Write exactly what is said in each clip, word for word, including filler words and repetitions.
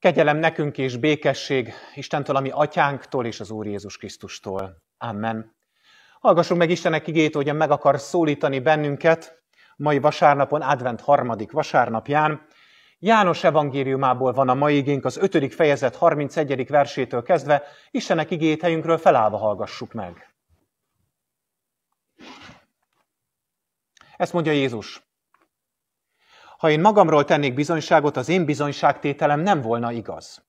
Kegyelem nekünk és békesség Istentől, a mi atyánktól és az Úr Jézus Krisztustól. Amen. Hallgassunk meg Istenek igéjét, hogyan meg akar szólítani bennünket mai vasárnapon, advent harmadik vasárnapján. János evangéliumából van a mai igénk, az ötödik fejezet harmincegyedik versétől kezdve. Istenek igéjét helyünkről felállva hallgassuk meg. Ezt mondja Jézus. Ha én magamról tennék bizonyságot, az én bizonyságtételem nem volna igaz.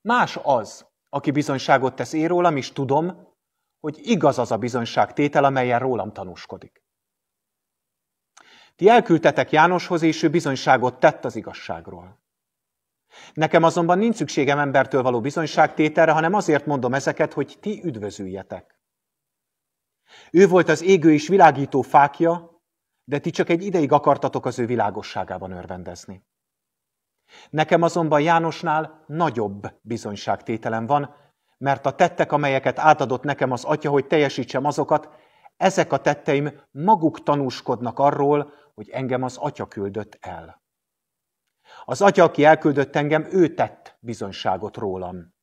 Más az, aki bizonyságot tesz én rólam, és tudom, hogy igaz az a bizonyságtétel, amelyen rólam tanúskodik. Ti elküldtetek Jánoshoz, és ő bizonyságot tett az igazságról. Nekem azonban nincs szükségem embertől való bizonyságtételre, hanem azért mondom ezeket, hogy ti üdvözüljetek. Ő volt az égő és világító fákja, de ti csak egy ideig akartatok az ő világosságában örvendezni. Nekem azonban Jánosnál nagyobb bizonyságtételem van, mert a tettek, amelyeket átadott nekem az Atya, hogy teljesítsem azokat, ezek a tetteim maguk tanúskodnak arról, hogy engem az Atya küldött el. Az Atya, aki elküldött engem, ő tett bizonyságot rólam.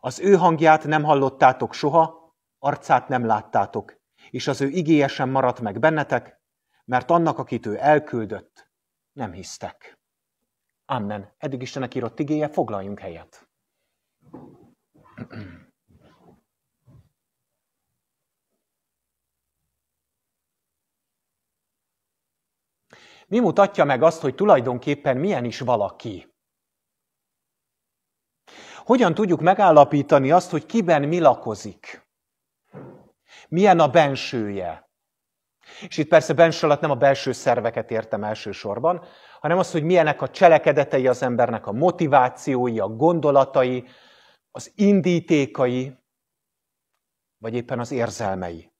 Az ő hangját nem hallottátok soha, arcát nem láttátok, és az ő igéje sem maradt meg bennetek, mert annak, akit ő elküldött, nem hisztek. Amen. Eddig Istenek írott igéje, foglaljunk helyet. Mi mutatja meg azt, hogy tulajdonképpen milyen is valaki? Hogyan tudjuk megállapítani azt, hogy kiben mi lakozik? Milyen a bensője? És itt persze benső alatt nem a belső szerveket értem elsősorban, hanem az, hogy milyenek a cselekedetei az embernek, a motivációi, a gondolatai, az indítékai, vagy éppen az érzelmei.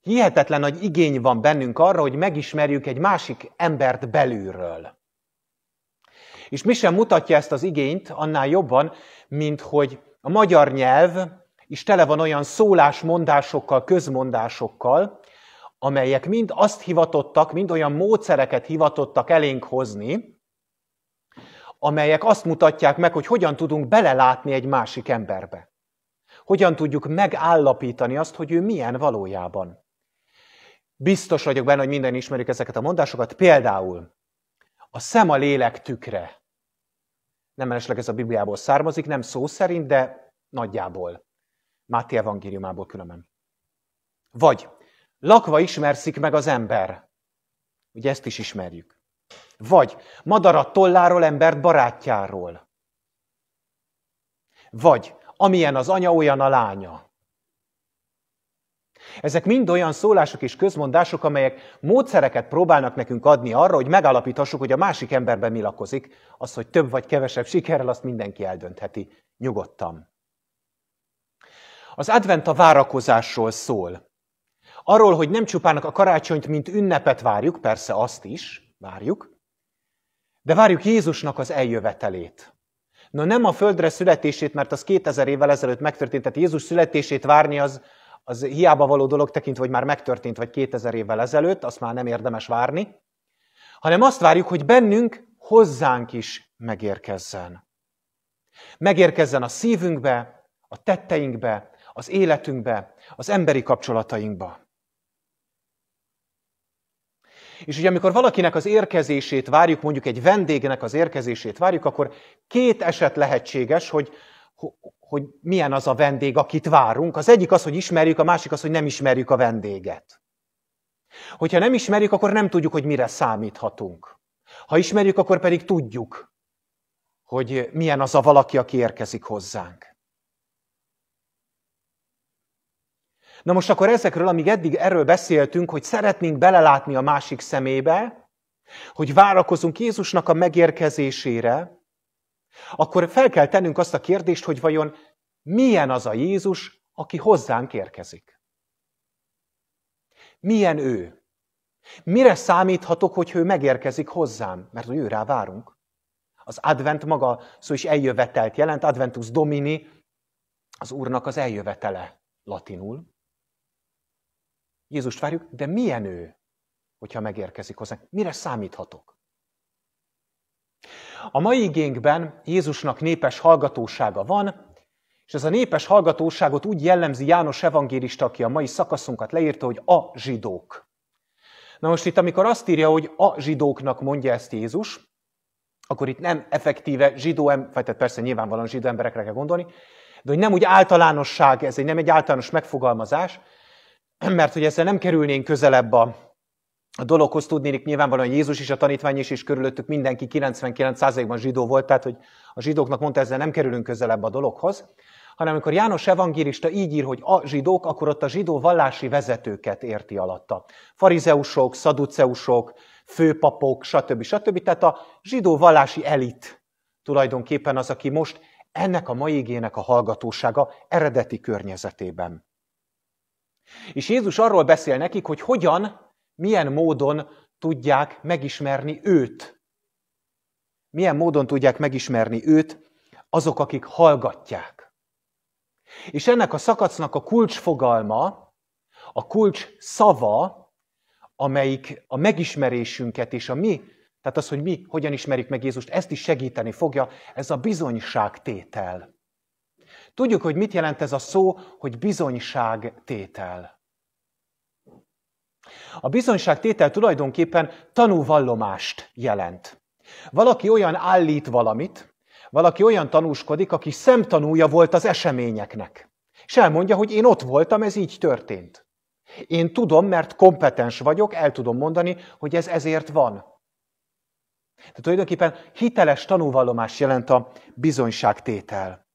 Hihetetlen nagy igény van bennünk arra, hogy megismerjük egy másik embert belülről. És mi sem mutatja ezt az igényt annál jobban, mint hogy a magyar nyelv és tele van olyan szólásmondásokkal, közmondásokkal, amelyek mind azt hivatottak, mind olyan módszereket hivatottak elénk hozni, amelyek azt mutatják meg, hogy hogyan tudunk belelátni egy másik emberbe. Hogyan tudjuk megállapítani azt, hogy ő milyen valójában. Biztos vagyok benne, hogy minden ismerjük ezeket a mondásokat. Például a szem a lélek tükre. Nem mellesleg ez a Bibliából származik, nem szó szerint, de nagyjából. Máté evangéliumából különben. Vagy lakva ismerszik meg az ember. Ugye ezt is ismerjük. Vagy madarat tolláról, embert barátjáról. Vagy amilyen az anya, olyan a lánya. Ezek mind olyan szólások és közmondások, amelyek módszereket próbálnak nekünk adni arra, hogy megállapítassuk, hogy a másik emberben mi lakozik. Az, hogy több vagy kevesebb sikerrel, azt mindenki eldöntheti nyugodtan. Az advent a várakozásról szól. Arról, hogy nem csupán a karácsonyt, mint ünnepet várjuk, persze azt is várjuk, de várjuk Jézusnak az eljövetelét. No, nem a földre születését, mert az kétezer évvel ezelőtt megtörtént, tehát Jézus születését várni az, az hiába való dolog tekintve, hogy már megtörtént, vagy kétezer évvel ezelőtt, azt már nem érdemes várni, hanem azt várjuk, hogy bennünk hozzánk is megérkezzen. Megérkezzen a szívünkbe, a tetteinkbe, az életünkbe, az emberi kapcsolatainkba. És ugye amikor valakinek az érkezését várjuk, mondjuk egy vendégnek az érkezését várjuk, akkor két eset lehetséges, hogy, hogy milyen az a vendég, akit várunk. Az egyik az, hogy ismerjük, a másik az, hogy nem ismerjük a vendéget. Hogyha nem ismerjük, akkor nem tudjuk, hogy mire számíthatunk. Ha ismerjük, akkor pedig tudjuk, hogy milyen az a valaki, aki érkezik hozzánk. Na most akkor ezekről, amíg eddig erről beszéltünk, hogy szeretnénk belelátni a másik szemébe, hogy várakozunk Jézusnak a megérkezésére, akkor fel kell tennünk azt a kérdést, hogy vajon milyen az a Jézus, aki hozzánk érkezik? Milyen ő? Mire számíthatok, hogy ő megérkezik hozzám? Mert ő rá várunk. Az advent maga szó is eljövetelt jelent, adventus domini, az Úrnak az eljövetele latinul. Jézust várjuk, de milyen ő, hogyha megérkezik hozzánk? Mire számíthatok? A mai igénkben Jézusnak népes hallgatósága van, és ez a népes hallgatóságot úgy jellemzi János evangélista, aki a mai szakaszunkat leírta, hogy a zsidók. Na most itt, amikor azt írja, hogy a zsidóknak mondja ezt Jézus, akkor itt nem effektíve zsidó ember, vagy tehát persze nyilvánvalóan zsidó emberekre kell gondolni, de hogy nem úgy általánosság, ez egy, nem egy általános megfogalmazás, mert hogy ezzel nem kerülnénk közelebb a, a dologhoz, tudnélik nyilvánvalóan Jézus is, a tanítvány is, és körülöttük mindenki kilencvenkilenc százalékban zsidó volt, tehát hogy a zsidóknak mondta, ezzel nem kerülünk közelebb a dologhoz, hanem amikor János evangélista így ír, hogy a zsidók, akkor ott a zsidó vallási vezetőket érti alatta. Farizeusok, szaduceusok, főpapok, stb. stb. Tehát a zsidó vallási elit tulajdonképpen az, aki most ennek a mai igének a hallgatósága eredeti környezetében. És Jézus arról beszél nekik, hogy hogyan, milyen módon tudják megismerni őt. Milyen módon tudják megismerni őt azok, akik hallgatják. És ennek a szakasznak a kulcsfogalma, a kulcs szava, amelyik a megismerésünket és a mi, tehát az, hogy mi hogyan ismerjük meg Jézust, ezt is segíteni fogja, ez a bizonyságtétel. Tudjuk, hogy mit jelent ez a szó, hogy bizonyságtétel. A bizonyságtétel tulajdonképpen tanúvallomást jelent. Valaki olyan állít valamit, valaki olyan tanúskodik, aki szemtanúja volt az eseményeknek. És elmondja, hogy én ott voltam, ez így történt. Én tudom, mert kompetens vagyok, el tudom mondani, hogy ez ezért van. Tehát tulajdonképpen hiteles tanúvallomás jelent a bizonyságtétel.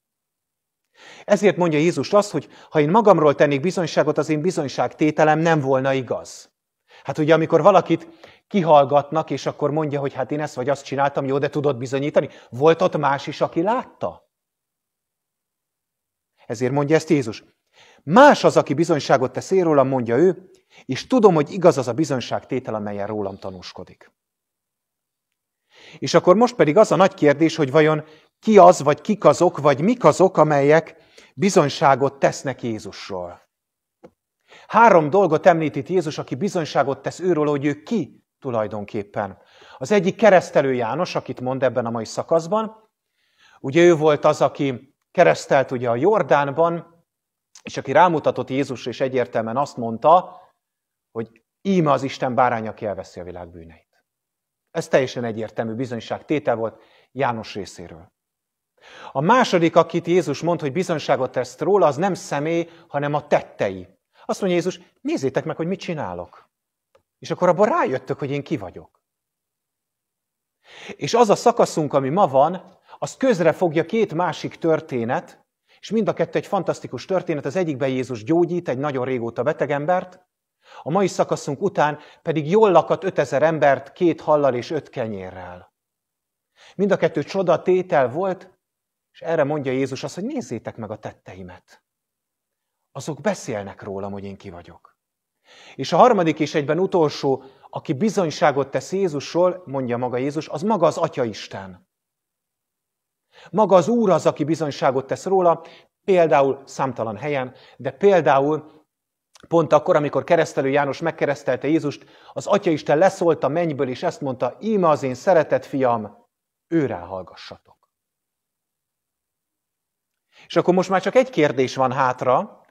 Ezért mondja Jézus azt, hogy ha én magamról tennék bizonyságot, az én bizonyságtételem nem volna igaz. Hát ugye amikor valakit kihallgatnak, és akkor mondja, hogy hát én ezt vagy azt csináltam, jó, de tudod bizonyítani? Volt ott más is, aki látta? Ezért mondja ezt Jézus. Más az, aki bizonyságot tesz én rólam, mondja ő, és tudom, hogy igaz az a bizonyságtétel, amelyen rólam tanúskodik. És akkor most pedig az a nagy kérdés, hogy vajon ki az, vagy kik azok, vagy mik azok, amelyek bizonyságot tesznek Jézusról. Három dolgot említ itt Jézus, aki bizonyságot tesz őről, hogy ő ki tulajdonképpen. Az egyik keresztelő János, akit mond ebben a mai szakaszban. Ugye ő volt az, aki keresztelt ugye a Jordánban, és aki rámutatott Jézusra, és egyértelműen azt mondta, hogy íme az Isten báránya, aki elveszi a világ bűneit. Ez teljesen egyértelmű bizonyságtétel volt János részéről. A második, akit Jézus mond, hogy bizonyságot tesz róla, az nem személy, hanem a tettei. Azt mondja Jézus, nézzétek meg, hogy mit csinálok. És akkor abban rájöttök, hogy én ki vagyok. És az a szakaszunk, ami ma van, az közre fogja két másik történet, és mind a kettő egy fantasztikus történet, az egyikben Jézus gyógyít egy nagyon régóta beteg embert, a mai szakaszunk után pedig jól lakat ötezer embert két hallal és öt kenyérrel. Mind a kettő csoda tétel volt, és erre mondja Jézus azt, hogy nézzétek meg a tetteimet. Azok beszélnek rólam, hogy én ki vagyok. És a harmadik és egyben utolsó, aki bizonyságot tesz Jézusról, mondja maga Jézus, az maga az Atya Isten. Maga az Úr az, aki bizonyságot tesz róla, például számtalan helyen, de például pont akkor, amikor keresztelő János megkeresztelte Jézust, az Atyaisten leszólt a mennyből, és ezt mondta, íme az én szeretett fiam, őrá hallgassatok. És akkor most már csak egy kérdés van hátra,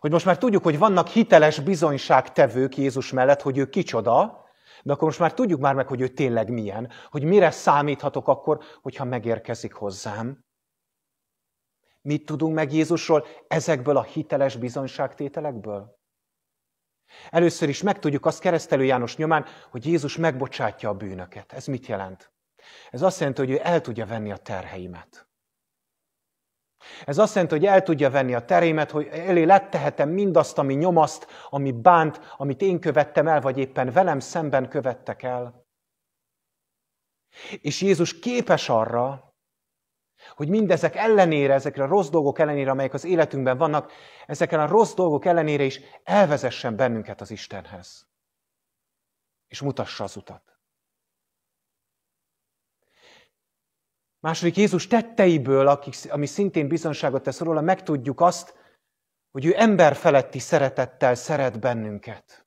hogy most már tudjuk, hogy vannak hiteles bizonyságtevők Jézus mellett, hogy ő kicsoda, de akkor most már tudjuk már meg, hogy ő tényleg milyen, hogy mire számíthatok akkor, hogyha megérkezik hozzám. Mit tudunk meg Jézusról ezekből a hiteles bizonyságtételekből? Először is megtudjuk azt keresztelő János nyomán, hogy Jézus megbocsátja a bűnöket. Ez mit jelent? Ez azt jelenti, hogy ő el tudja venni a terheimet. Ez azt jelenti, hogy el tudja venni a terémet, hogy elé lettehetem mindazt, ami nyomaszt, ami bánt, amit én követtem el, vagy éppen velem szemben követtek el. És Jézus képes arra, hogy mindezek ellenére, ezekre a rossz dolgok ellenére, amelyek az életünkben vannak, ezeken a rossz dolgok ellenére is elvezessen bennünket az Istenhez. És mutassa az utat. Második, Jézus tetteiből, akik, ami szintén bizonyságot tesz róla, megtudjuk azt, hogy ő emberfeletti szeretettel szeret bennünket.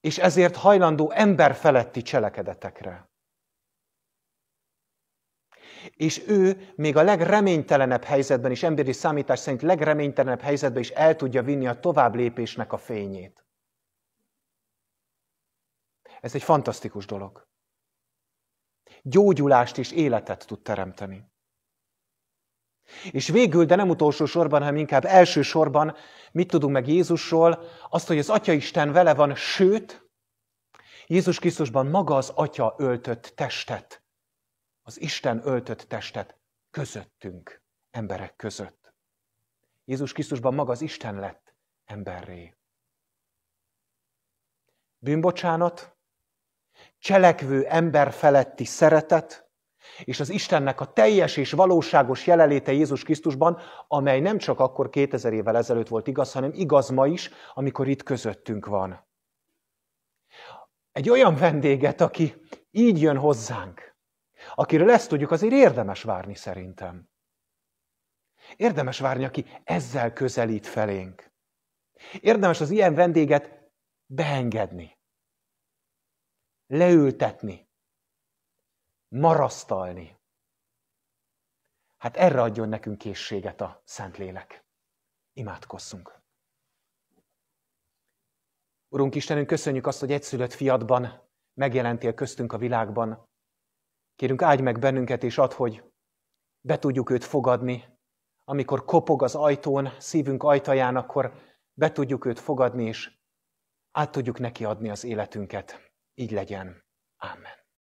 És ezért hajlandó emberfeletti cselekedetekre. És ő még a legreménytelenebb helyzetben is, emberi számítás szerint legreménytelenebb helyzetben is el tudja vinni a tovább lépésnek a fényét. Ez egy fantasztikus dolog. Gyógyulást és életet tud teremteni. És végül, de nem utolsó sorban, hanem inkább első sorban, mit tudunk meg Jézusról? Azt, hogy az Atya Isten vele van, sőt, Jézus Krisztusban maga az Atya öltött testet, az Isten öltött testet közöttünk, emberek között. Jézus Krisztusban maga az Isten lett emberré. Bűnbocsánat, cselekvő ember feletti szeretet, és az Istennek a teljes és valóságos jelenléte Jézus Krisztusban, amely nem csak akkor kétezer évvel ezelőtt volt igaz, hanem igaz ma is, amikor itt közöttünk van. Egy olyan vendéget, aki így jön hozzánk, akiről ezt tudjuk, azért érdemes várni szerintem. Érdemes várni, aki ezzel közelít felénk. Érdemes az ilyen vendéget beengedni, leültetni, marasztalni. Hát erre adjon nekünk készséget a Szentlélek. Imádkozzunk. Urunk Istenünk, köszönjük azt, hogy egyszülött fiadban megjelentél köztünk a világban. Kérünk, áldj meg bennünket, és add, hogy be tudjuk őt fogadni. Amikor kopog az ajtón, szívünk ajtaján, akkor be tudjuk őt fogadni, és át tudjuk neki adni az életünket. Így legyen. Ámen.